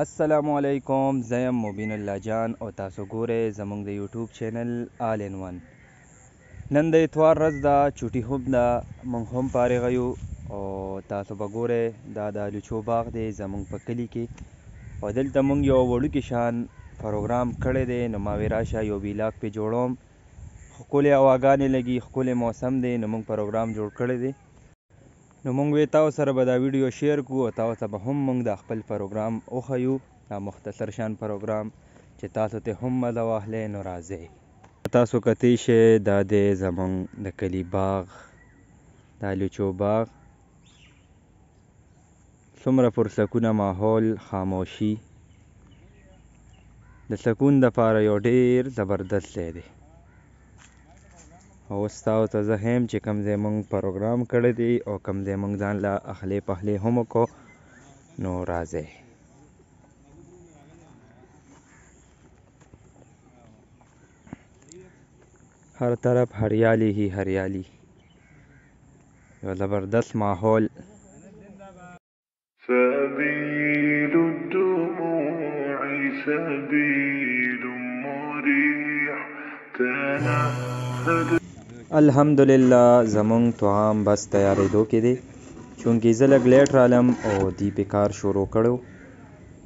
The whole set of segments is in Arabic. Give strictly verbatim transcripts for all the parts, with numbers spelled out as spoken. असलामुअलैकुम ज़यम मुबीनुल्लाहजान और तासो गोरे जमंग दे YouTube channel all in one नंद इतवार रज दा छुट्टी हुब दा मंग हम पारे गयो और तासो बगोरे दादा लुचो बाग दे जमंग पकली की और दिल तमंग यो वड़ू की शान प्रोग्राम खड़े दे नुमावे राशा यो बीलाक पे जोड़ोम खुले आवागाने लगी खुले मौसम दे नमंग प्रोग्राम जोड़ खड़े दे نمونږ وی تاسو سره به دا ویډیو شیر کو او تاسو ته به هم موږ د خپل پروګرام اوخیو دا مختصر شان پروګرام چې تاسو ته هم مزه واخلی نو راځئ تاسو کتی شئ دا دی زمونږ د کلي باغ دا لوچو باغ څومره پر سکونه ماحول خاموشي د سکون دپاره یو ډېر زبردست ځای دی او تاسو ته زه هم چې کوم ځای مونږ پروګرام کړی دی او کوم ځای مونږ ځان له اخلی پخلی هم وکړو نو راځئ هر طرف هریالی هی هریالی یو زبردست ماحول سبیل الدموع سبیل مریح تنفذ الحمدلله زمون توام بس تیارې دو کې دی چونکې زه لږ لیټ رالم او دی پې کار شروع کړو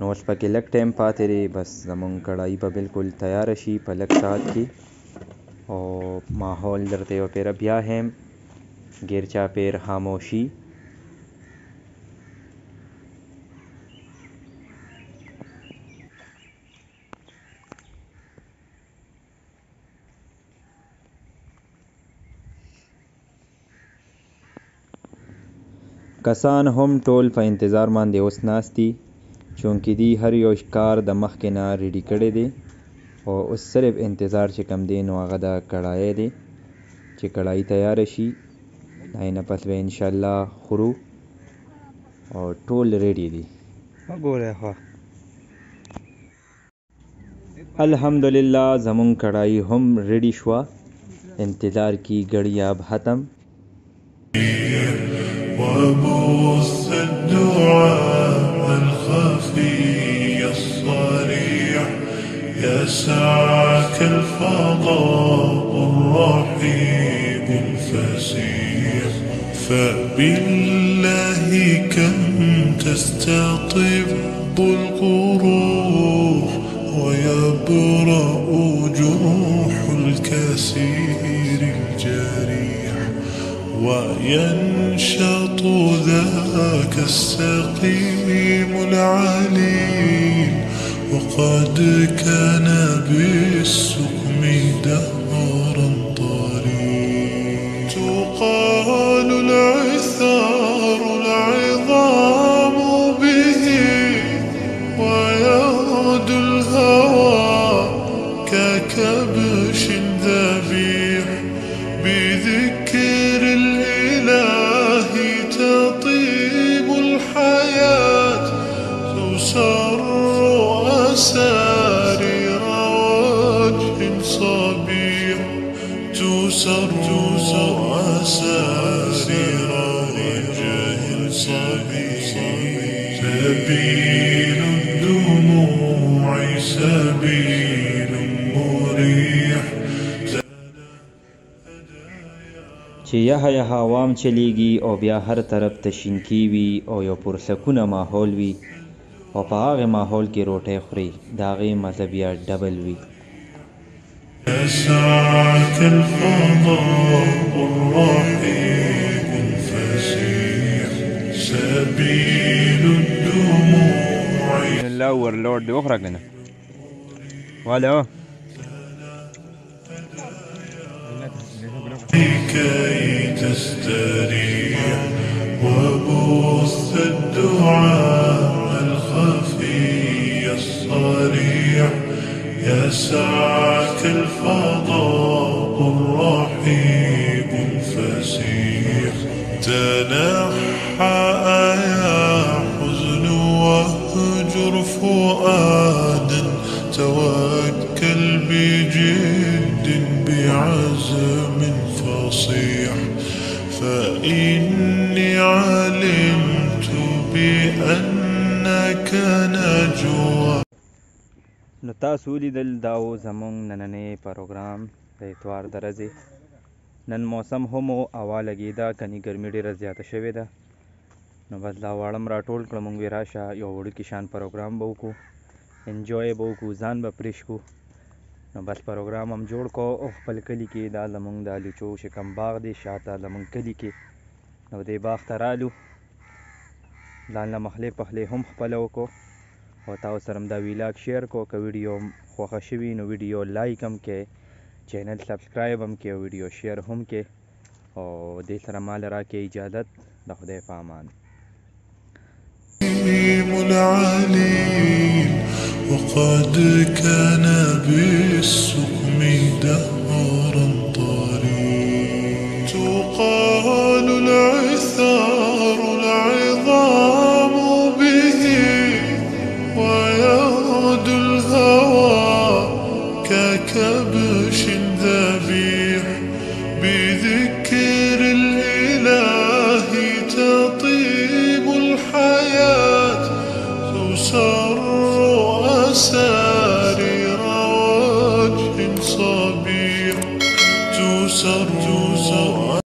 نو اوس پکې لږ ټایم پاتې دی بس زمونږ کړایي به بالکل تیاره شي په لږ ساعت کې او ماحول درته یو پیره بیا هم ګیر چاپېر خاموشي کسان هم ټول په انتظار باندې اوس ناست دي چونکې دی هر یو کار د مخکې نه ریډي کړی دی او اوس صرف انتظار چې کم دی نو هغه د کړایې دی چې کړایي تیاره شي دای نه پس به انشاءالله خورو او ټول ریډي دي الحمدلله زمونږ کړایي هم ریډي شوه انتظار کی ګړیاب ختم وبوس الدعاء الخفي الصريح يسعك الفضاء الرحيم الفسيح فبالله كم تستطب القروح ويبرأ جروح الكثير الجريح وينشط ذاك السقيم العليل وقد كان بالسقم دهرا طريق تقال العثار العظام به ويعود الهوى ككبش ذبيح بذكر ساري وجه صبيح تسر أسارير وجه صبيح سبيل الدموع سبيل مريح چې یهه یهه عوام چلیږي او بیا هر طرف تشینکی وي او یو پرسکونه ماحول وي او په هغه ماحول کې روټۍ خوري د هغې مزه بیا ډبل وي الله ورلوډ دې وخوره که نه والو لكي تستريح وبث الدعاء الخفي الصريح يسعك الفضاء الرحيم الفسيح تنحى يا حزن واهجر فؤادا توكل بجد بعزم فصيح فإني علمت بأنك نو تاسو لیدل دا و زمونږ نننې پروګرام د اتوار د ورځې. نن موسم هم هوا لګېده، کني ګرمي ډېره زیاته شوې ده. نو بس دا واړم راټول کړه، مونږ وې راشه یو وړوکي شان پروګرام به وکړو، انجوای به وکړو، ځان به پرېش کړو. نو بس پروګرام هم جوړ کړو او خپل کلي کې دا زمونږ د الوچو شکم باغ دی، شاته زمونږ کلي کې. نو دې باغ ته رالو، ځانله مخلې پخلې هم خپله وکړو او تاسو سره دا ویلاګ شیر کو. که ویډیو خوښه شوي نو ویډیو لایک هم کې، چینل سبسکرایب هم کې، ویډیو شیر هم کې، او دې سره مال را کې اجازت. د خدای په امان. وقد كان بالسوء